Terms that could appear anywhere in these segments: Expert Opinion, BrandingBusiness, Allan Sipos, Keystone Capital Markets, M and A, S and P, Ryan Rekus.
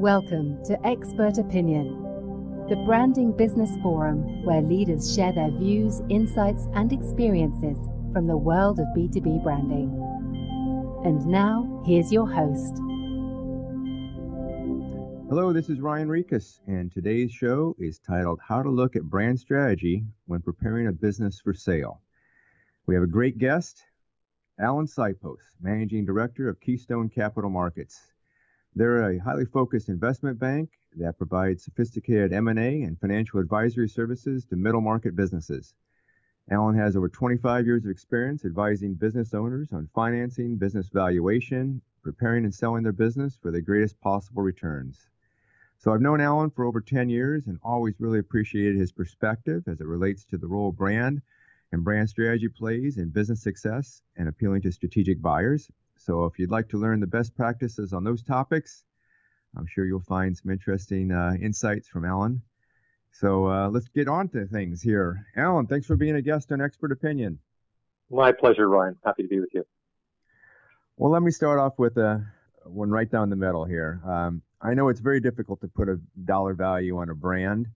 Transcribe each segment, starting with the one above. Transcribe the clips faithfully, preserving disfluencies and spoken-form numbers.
Welcome to Expert Opinion, the branding business forum where leaders share their views, insights, and experiences from the world of B two B branding. And now, here's your host. Hello, this is Ryan Rekus, and today's show is titled How to Look at Brand Strategy When Preparing a Business for Sale. We have a great guest, Allan Sipos, Managing Director of Keystone Capital Markets. They're a highly focused investment bank that provides sophisticated M and A and financial advisory services to middle market businesses. Allan has over twenty-five years of experience advising business owners on financing, business valuation, preparing and selling their business for the greatest possible returns. So I've known Allan for over ten years and always really appreciated his perspective as it relates to the role brand and brand strategy plays in business success and appealing to strategic buyers. So if you'd like to learn the best practices on those topics, I'm sure you'll find some interesting uh, insights from Allan. So uh, let's get on to things here. Allan, thanks for being a guest on Expert Opinion. My pleasure, Ryan. Happy to be with you. Well, let me start off with a, one right down the middle here. Um, I know it's very difficult to put a dollar value on a brand.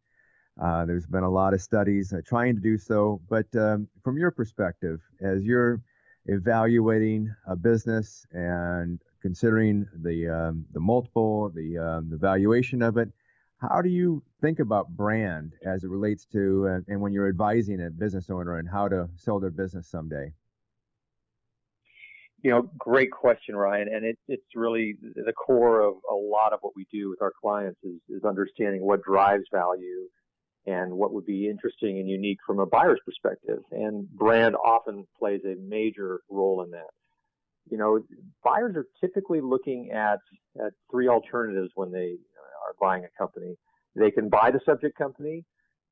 Uh, there's been a lot of studies uh, trying to do so. But um, from your perspective, as you're evaluating a business and considering the um, the multiple, the um, the valuation of it, how do you think about brand as it relates to uh, and when you're advising a business owner on how to sell their business someday? You know, great question, Ryan, and it, it's really the core of a lot of what we do with our clients is, is understanding what drives value and what would be interesting and unique from a buyer's perspective. And brand often plays a major role in that. You know, buyers are typically looking at, at three alternatives when they are buying a company. They can buy the subject company,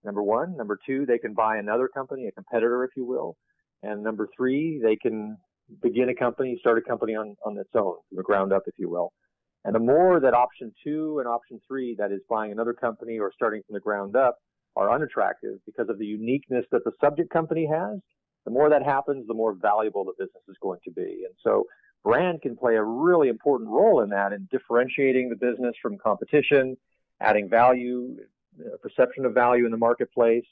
number one. Number two, they can buy another company, a competitor, if you will. And number three, they can begin a company, start a company on, on its own, from the ground up, if you will. And the more that option two and option three, that is buying another company or starting from the ground up, are unattractive because of the uniqueness that the subject company has, the more that happens, the more valuable the business is going to be. And so brand can play a really important role in that, in differentiating the business from competition, adding value, perception of value in the marketplace.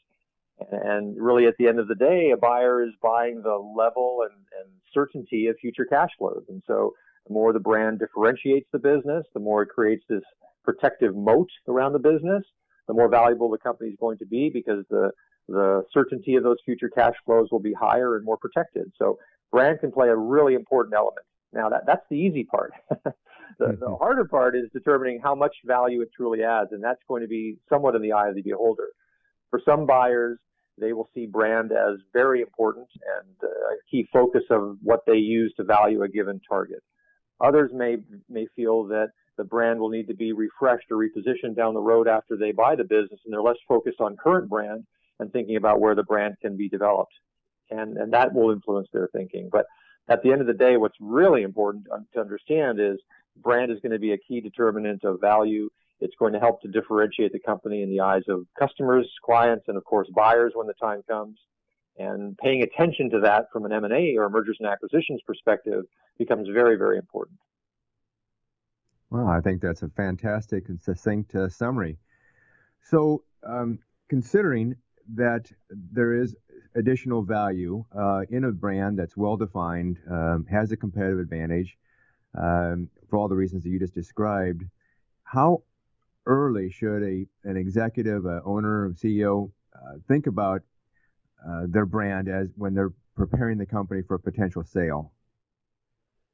And really, at the end of the day, a buyer is buying the level and, and certainty of future cash flows. And so the more the brand differentiates the business, the more it creates this protective moat around the business, the more valuable the company is going to be because the, the certainty of those future cash flows will be higher and more protected. So brand can play a really important element. Now, that, that's the easy part. the, the harder part is determining how much value it truly adds, and that's going to be somewhat in the eye of the beholder. For some buyers, they will see brand as very important and a key focus of what they use to value a given target. Others may may feel that the brand will need to be refreshed or repositioned down the road after they buy the business, and they're less focused on current brand and thinking about where the brand can be developed. And, and that will influence their thinking. But at the end of the day, what's really important to understand is brand is going to be a key determinant of value. It's going to help to differentiate the company in the eyes of customers, clients, and, of course, buyers when the time comes. And paying attention to that from an M and A or mergers and acquisitions perspective becomes very, very important. Well, I think that's a fantastic and succinct uh, summary. So um, considering that there is additional value uh, in a brand that's well-defined, um, has a competitive advantage, um, for all the reasons that you just described, how early should a an executive, uh, owner, C E O uh, think about uh, their brand as when they're preparing the company for a potential sale?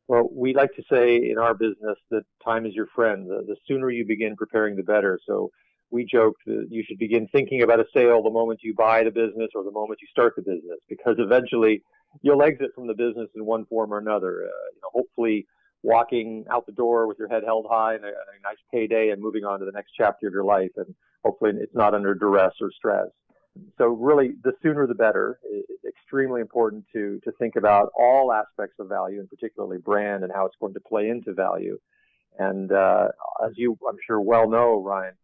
Well, we like to say in our business that time is your friend. The, the sooner you begin preparing, the better. So we joked that you should begin thinking about a sale the moment you buy the business or the moment you start the business, because eventually you'll exit from the business in one form or another. Uh, you know, hopefully walking out the door with your head held high and a, a nice payday and moving on to the next chapter of your life. And hopefully it's not under duress or stress. So really, the sooner the better. It's extremely important to to think about all aspects of value, and particularly brand and how it's going to play into value. And uh, as you, I'm sure, well know, Ryan,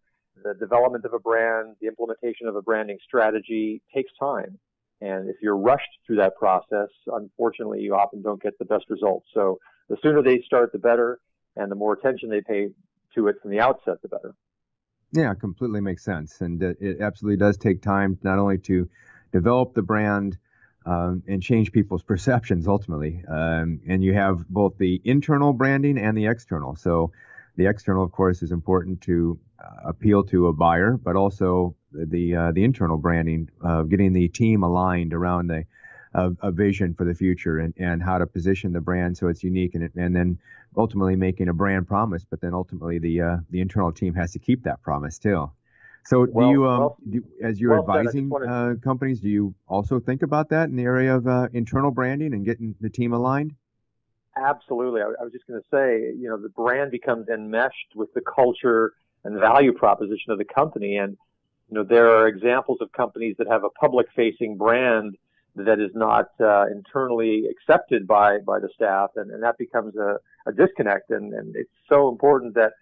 the development of a brand, the implementation of a branding strategy takes time. And if you're rushed through that process, unfortunately, you often don't get the best results. So the sooner they start, the better, and the more attention they pay to it from the outset, the better. Yeah, completely makes sense. And uh, it absolutely does take time not only to develop the brand um, and change people's perceptions ultimately. Um, and you have both the internal branding and the external. So the external, of course, is important to uh, appeal to a buyer, but also the uh, the internal branding of uh, getting the team aligned around the a, a vision for the future and, and how to position the brand so it's unique, and and then ultimately making a brand promise. But then ultimately the uh, the internal team has to keep that promise too. So do well, you, um, well, do, as you're well advising said, wanted... uh, companies, do you also think about that in the area of uh, internal branding and getting the team aligned? Absolutely. I, I was just going to say, you know, the brand becomes enmeshed with the culture and value proposition of the company. And, you know, there are examples of companies that have a public-facing brand that is not uh, internally accepted by, by the staff, and, and that becomes a, a disconnect. And, and it's so important that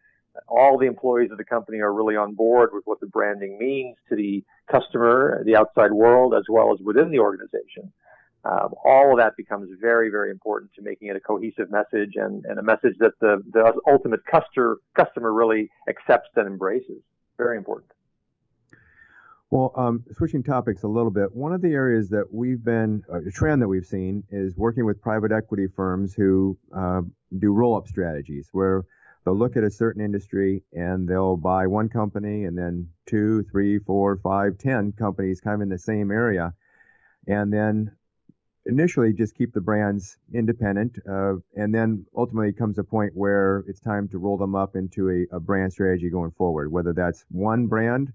all the employees of the company are really on board with what the branding means to the customer, the outside world, as well as within the organization. Um, all of that becomes very, very important to making it a cohesive message and, and a message that the, the ultimate customer customer really accepts and embraces. Very important. Well, um, switching topics a little bit, one of the areas that we've been, uh, a trend that we've seen is working with private equity firms who uh, do roll-up strategies where they'll look at a certain industry and they'll buy one company and then two, three, four, five, ten companies kind of in the same area, and then initially just keep the brands independent, uh, and then ultimately comes a point where it's time to roll them up into a, a brand strategy going forward, whether that's one brand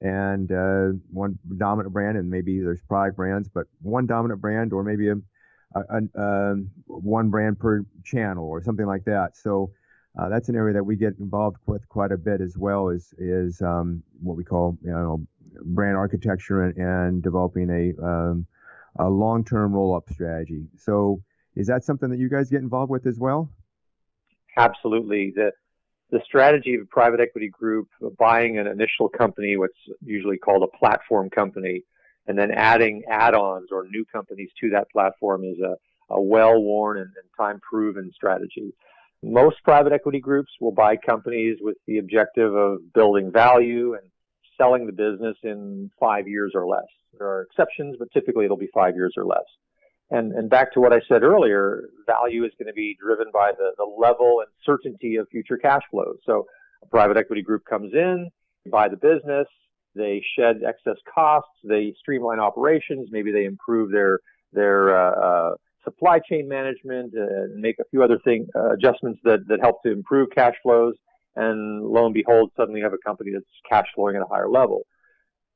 and uh, one dominant brand, and maybe there's product brands, but one dominant brand, or maybe a, a, a, a one brand per channel or something like that. So uh, that's an area that we get involved with quite a bit as well, is is um, what we call, you know, brand architecture and, and developing a um, a long-term roll-up strategy. So is that something that you guys get involved with as well? Absolutely. The the strategy of a private equity group buying an initial company, what's usually called a platform company, and then adding add-ons or new companies to that platform is a, a well-worn and, and time-proven strategy. Most private equity groups will buy companies with the objective of building value and selling the business in five years or less. There are exceptions, but typically it'll be five years or less. And and back to what I said earlier, value is going to be driven by the, the level and certainty of future cash flows. So a private equity group comes in, buy the business, they shed excess costs, they streamline operations, maybe they improve their their uh, uh, supply chain management, and uh, make a few other thing, uh, adjustments that, that help to improve cash flows. And lo and behold, suddenly you have a company that's cash flowing at a higher level.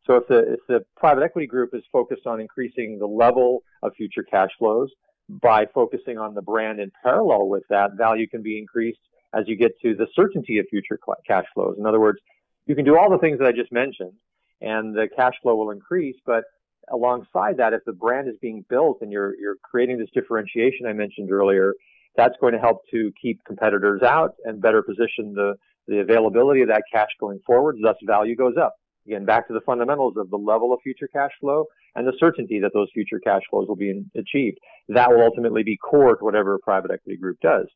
So if the, if the private equity group is focused on increasing the level of future cash flows by focusing on the brand in parallel with that, value can be increased as you get to the certainty of future cash flows. In other words, you can do all the things that I just mentioned and the cash flow will increase, but alongside that, if the brand is being built and you're, you're creating this differentiation I mentioned earlier, that's going to help to keep competitors out and better position the, the availability of that cash going forward, thus value goes up. Again, back to the fundamentals of the level of future cash flow and the certainty that those future cash flows will be achieved. That will ultimately be core to whatever a private equity group does.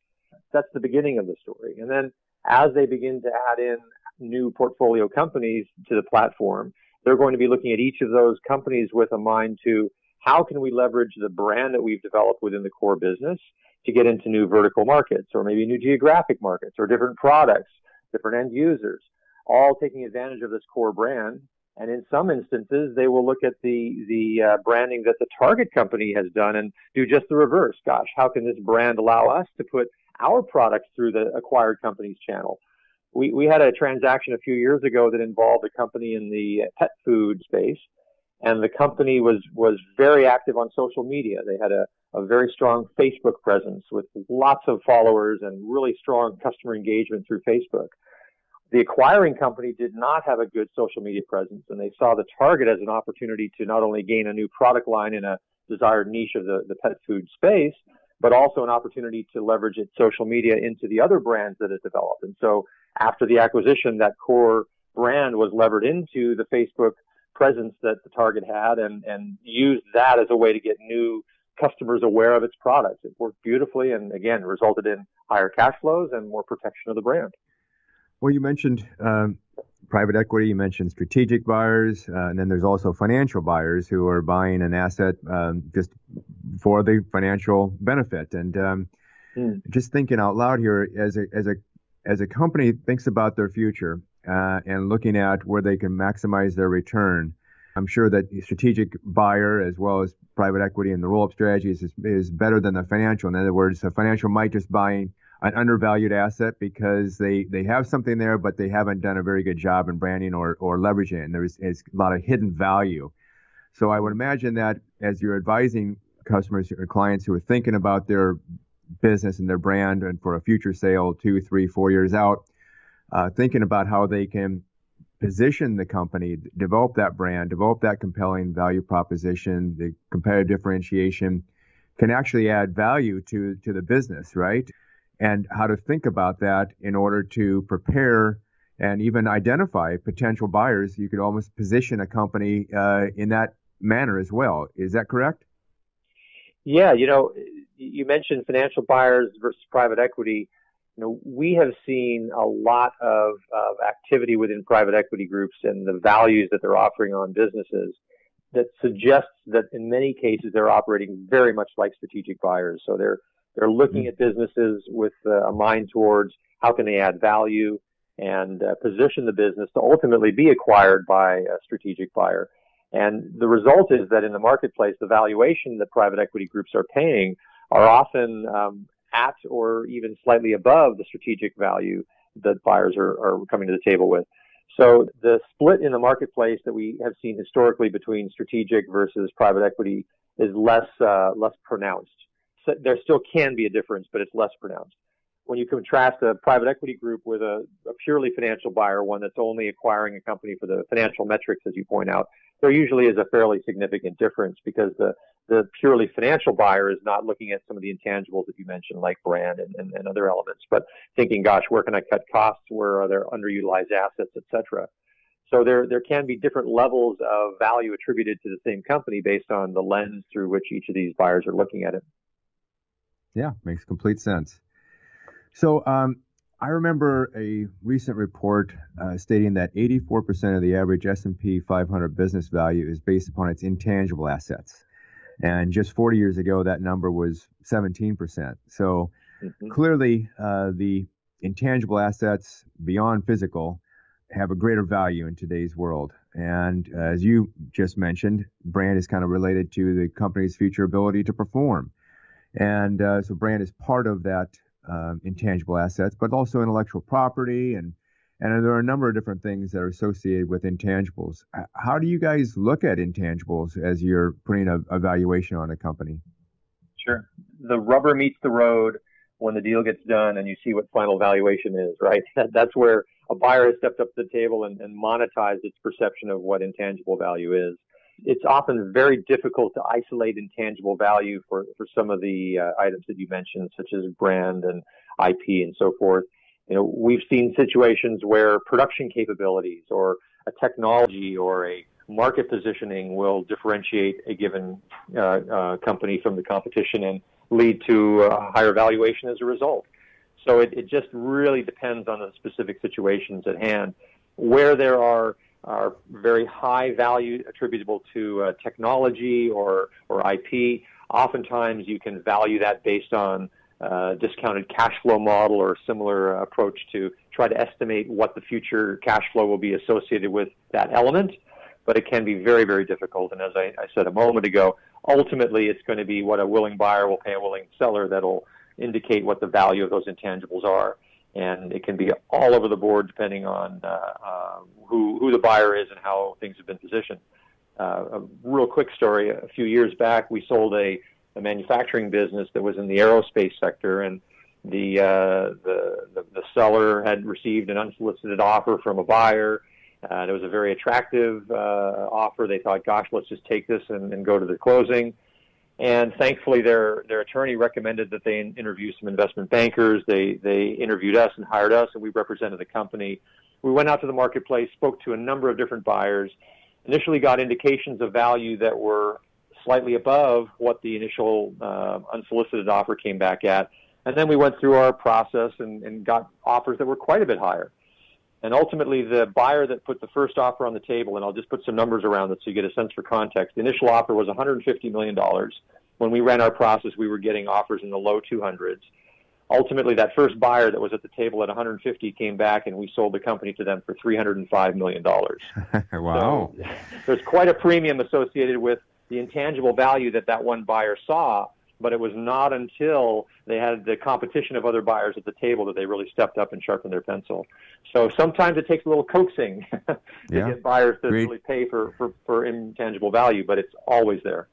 That's the beginning of the story. And then as they begin to add in new portfolio companies to the platform, they're going to be looking at each of those companies with a mind to how can we leverage the brand that we've developed within the core business to get into new vertical markets or maybe new geographic markets or different products, different end users, all taking advantage of this core brand. And in some instances, they will look at the the uh, branding that the target company has done and do just the reverse. Gosh, how can this brand allow us to put our products through the acquired company's channel? We we had a transaction a few years ago that involved a company in the pet food space, and the company was was very active on social media. They had a, a very strong Facebook presence with lots of followers and really strong customer engagement through Facebook. The acquiring company did not have a good social media presence, and they saw the target as an opportunity to not only gain a new product line in a desired niche of the, the pet food space, but also an opportunity to leverage its social media into the other brands that it developed. And so after the acquisition, that core brand was levered into the Facebook presence that the target had and, and used that as a way to get new customers aware of its products. It worked beautifully and, again, resulted in higher cash flows and more protection of the brand. Well, you mentioned um, private equity, you mentioned strategic buyers, uh, and then there's also financial buyers who are buying an asset um, just for the financial benefit. And um, mm. just thinking out loud here, as a as a as a company thinks about their future uh, and looking at where they can maximize their return, I'm sure that the strategic buyer as well as private equity and the roll-up strategies is, is better than the financial. In other words, the financial might just buy an undervalued asset because they, they have something there, but they haven't done a very good job in branding or, or leveraging it. And there is, is a lot of hidden value. So I would imagine that as you're advising customers or clients who are thinking about their business and their brand and for a future sale two, three, four years out, uh, thinking about how they can position the company, develop that brand, develop that compelling value proposition, the competitive differentiation can actually add value to, to the business, right? And how to think about that in order to prepare and even identify potential buyers. You could almost position a company uh, in that manner as well. Is that correct? Yeah, you know, you mentioned financial buyers versus private equity. You know, we have seen a lot of, of activity within private equity groups and the values that they're offering on businesses that suggests that in many cases they're operating very much like strategic buyers. So they're they're looking at businesses with uh, a mind towards how can they add value and uh, position the business to ultimately be acquired by a strategic buyer. And the result is that in the marketplace, the valuation that private equity groups are paying are often um, at or even slightly above the strategic value that buyers are, are coming to the table with. So the split in the marketplace that we have seen historically between strategic versus private equity is less uh, less pronounced. So there still can be a difference, but it's less pronounced. When you contrast a private equity group with a, a purely financial buyer, one that's only acquiring a company for the financial metrics, as you point out, there usually is a fairly significant difference because the, the purely financial buyer is not looking at some of the intangibles that you mentioned, like brand and, and, and other elements, but thinking, gosh, where can I cut costs? Where are there underutilized assets, et cetera? So there, there can be different levels of value attributed to the same company based on the lens through which each of these buyers are looking at it. Yeah, makes complete sense. So um, I remember a recent report uh, stating that eighty-four percent of the average S and P five hundred business value is based upon its intangible assets. And just forty years ago, that number was seventeen percent. So mm-hmm. clearly uh, the intangible assets beyond physical have a greater value in today's world. And uh, as you just mentioned, brand is kind of related to the company's future ability to perform. And uh, so brand is part of that Um, intangible assets, but also intellectual property. And, and there are a number of different things that are associated with intangibles. How do you guys look at intangibles as you're putting a, a valuation on a company? Sure. The rubber meets the road when the deal gets done and you see what final valuation is, right? That, that's where a buyer has stepped up to the table and, and monetized its perception of what intangible value is. It's often very difficult to isolate intangible value for, for some of the uh, items that you mentioned, such as brand and I P and so forth. You know, we've seen situations where production capabilities or a technology or a market positioning will differentiate a given uh, uh, company from the competition and lead to a higher valuation as a result. So it, it just really depends on the specific situations at hand. Where there are are very high value attributable to uh, technology or, or I P. Oftentimes you can value that based on uh, discounted cash flow model or similar uh, approach to try to estimate what the future cash flow will be associated with that element. But it can be very, very difficult. And as I, I said a moment ago, ultimately it's going to be what a willing buyer will pay a willing seller that'll indicate what the value of those intangibles are. And it can be all over the board depending on uh, uh, who, who the buyer is and how things have been positioned. Uh, a real quick story, a few years back, we sold a, a manufacturing business that was in the aerospace sector, and the, uh, the, the, the seller had received an unsolicited offer from a buyer, uh, and it was a very attractive uh, offer. They thought, gosh, let's just take this and, and go to the closing. And thankfully, their, their attorney recommended that they interview some investment bankers. They, they interviewed us and hired us, and we represented the company. We went out to the marketplace, spoke to a number of different buyers, initially got indications of value that were slightly above what the initial uh, unsolicited offer came back at. And then we went through our process and, and got offers that were quite a bit higher. And ultimately, the buyer that put the first offer on the table, and I'll just put some numbers around it so you get a sense for context. The initial offer was one hundred fifty million dollars. When we ran our process, we were getting offers in the low two hundreds. Ultimately, that first buyer that was at the table at one hundred fifty came back, and we sold the company to them for three hundred five million dollars. Wow. So, there's quite a premium associated with the intangible value that that one buyer saw, but it was not until they had the competition of other buyers at the table that they really stepped up and sharpened their pencil. So sometimes it takes a little coaxing to yeah. get buyers to Great. really pay for, for, for intangible value, but it's always there.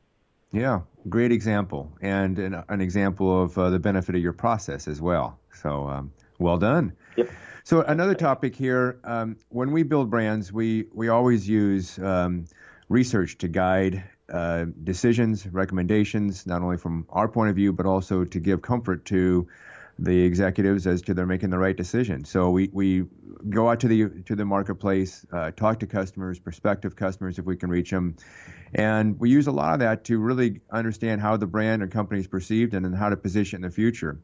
Yeah, great example, and an, an example of uh, the benefit of your process as well. So um, well done. Yep. So another topic here, um, when we build brands, we, we always use um, research to guide uh, decisions, recommendations, not only from our point of view, but also to give comfort to the executives as to they're making the right decision. So we, we go out to the to the marketplace, uh, talk to customers, prospective customers if we can reach them. And we use a lot of that to really understand how the brand or company is perceived and then how to position in the future.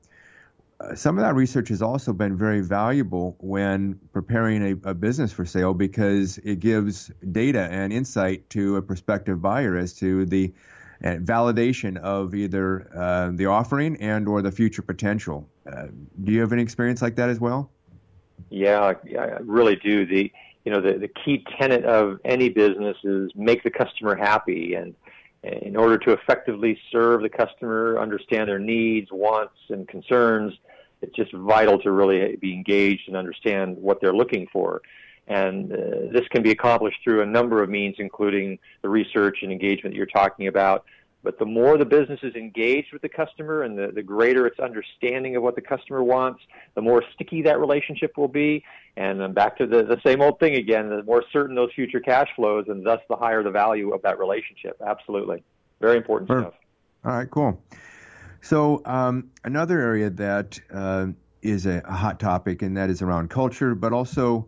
Uh, some of that research has also been very valuable when preparing a, a business for sale because it gives data and insight to a prospective buyer as to the and validation of either uh, the offering and or the future potential. Uh, do you have any experience like that as well? Yeah, I really do. The you know the, the key tenet of any business is make the customer happy, and in order to effectively serve the customer, understand their needs, wants, and concerns, it's just vital to really be engaged and understand what they're looking for. And uh, this can be accomplished through a number of means, including the research and engagement that you're talking about. But the more the business is engaged with the customer and the, the greater its understanding of what the customer wants, the more sticky that relationship will be. And then back to the, the same old thing again, the more certain those future cash flows and thus the higher the value of that relationship. Absolutely. Very important sure. stuff. All right, cool. So um, another area that uh, is a hot topic, and that is around culture, but also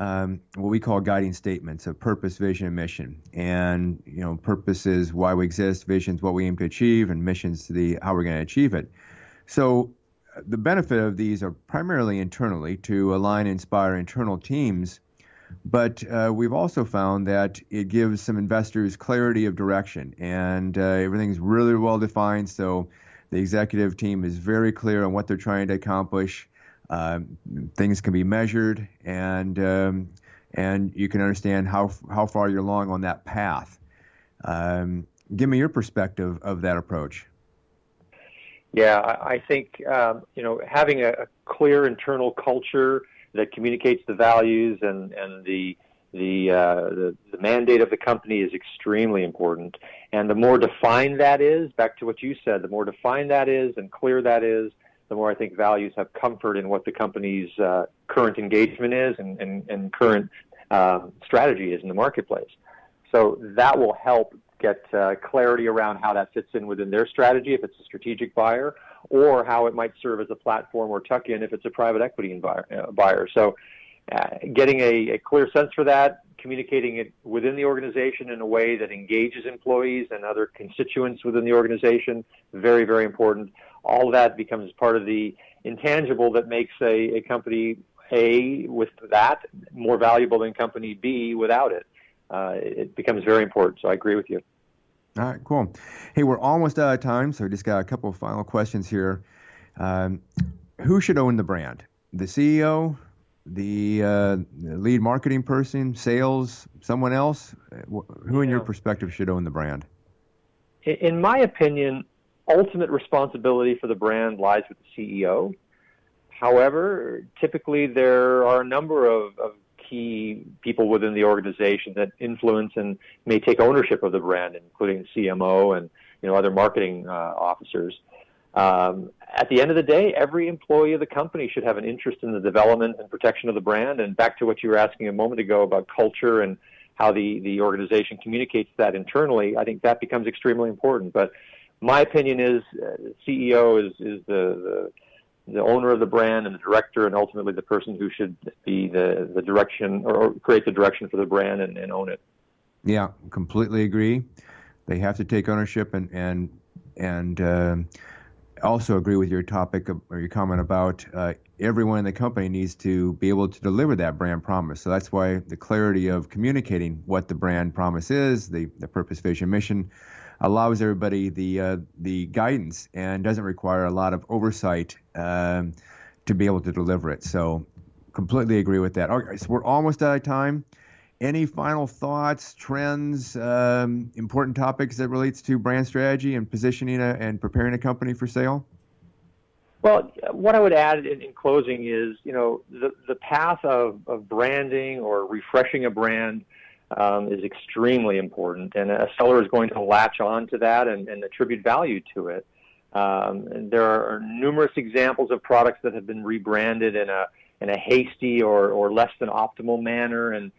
Um, what we call guiding statements of purpose, vision, and mission. And, you know, purpose is why we exist, vision is what we aim to achieve, and mission is the, how we're going to achieve it. So uh, the benefit of these are primarily internally to align and inspire internal teams, but uh, we've also found that it gives some investors clarity of direction, and uh, everything's really well defined, so the executive team is very clear on what they're trying to accomplish. Uh, things can be measured, and um, and you can understand how how far you're along on that path. Um, give me your perspective of that approach. Yeah, I think um, you know having a, a clear internal culture that communicates the values and and the the, uh, the the mandate of the company is extremely important. And the more defined that is, back to what you said, the more defined that is and clear that is, the more I think values have comfort in what the company's uh, current engagement is and, and, and current uh, strategy is in the marketplace. So that will help get uh, clarity around how that fits in within their strategy if it's a strategic buyer, or how it might serve as a platform or tuck-in if it's a private equity buyer. So uh, getting a, a clear sense for that, communicating it within the organization in a way that engages employees and other constituents within the organization, very, very important. All of that becomes part of the intangible that makes a, a company A with that more valuable than company B without it. Uh, it becomes very important. So I agree with you. All right, cool. Hey, we're almost out of time, so we just got a couple of final questions here. Um, who should own the brand? The C E O? The uh, lead marketing person, sales, someone else? Who in your perspective should own the brand? In my opinion, ultimate responsibility for the brand lies with the C E O. However, typically there are a number of, of key people within the organization that influence and may take ownership of the brand, including the C M O and you know other marketing uh, officers. Um, at the end of the day, every employee of the company should have an interest in the development and protection of the brand. And back to what you were asking a moment ago about culture and how the, the organization communicates that internally, I think that becomes extremely important. But my opinion is uh, C E O is, is the, the, the owner of the brand and the director, and ultimately the person who should be the, the direction or create the direction for the brand and, and own it. Yeah, completely agree. They have to take ownership and, and, and, um, uh, also agree with your topic or your comment about uh, everyone in the company needs to be able to deliver that brand promise. So that's why the clarity of communicating what the brand promise is, the, the purpose, vision, mission, allows everybody the uh, the guidance and doesn't require a lot of oversight um, to be able to deliver it. So completely agree with that. All right, so we're almost out of time. Any final thoughts, trends, um, important topics that relates to brand strategy and positioning a, and preparing a company for sale? Well, what I would add in, in closing is, you know, the, the path of, of branding or refreshing a brand um, is extremely important. And a seller is going to latch on to that and, and attribute value to it. Um, and there are numerous examples of products that have been rebranded in a, in a hasty or, or less than optimal manner. And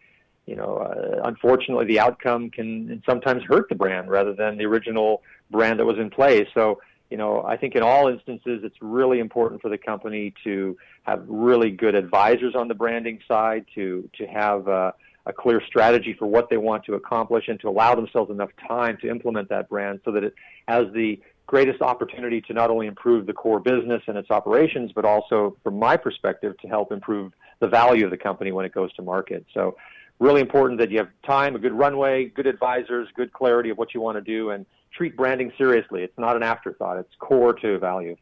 You know, uh, unfortunately, the outcome can sometimes hurt the brand rather than the original brand that was in place. So, you know, I think in all instances, it's really important for the company to have really good advisors on the branding side, to to have uh, a clear strategy for what they want to accomplish, and to allow themselves enough time to implement that brand so that it has the greatest opportunity to not only improve the core business and its operations, but also, from my perspective, to help improve the value of the company when it goes to market. So, really important that you have time, a good runway, good advisors, good clarity of what you want to do, and treat branding seriously. It's not an afterthought. It's core to value.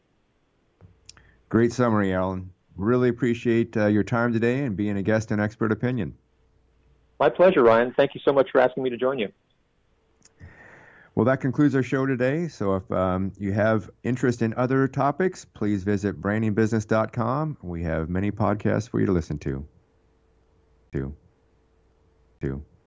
Great summary, Allan. Really appreciate uh, your time today and being a guest on Expert Opinion. My pleasure, Ryan. Thank you so much for asking me to join you. Well, that concludes our show today. So if um, you have interest in other topics, please visit branding business dot com. We have many podcasts for you to listen to. to. Too.